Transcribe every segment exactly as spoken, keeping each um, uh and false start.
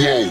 Whoa. Whoa.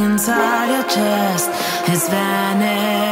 inside your chest has vanished.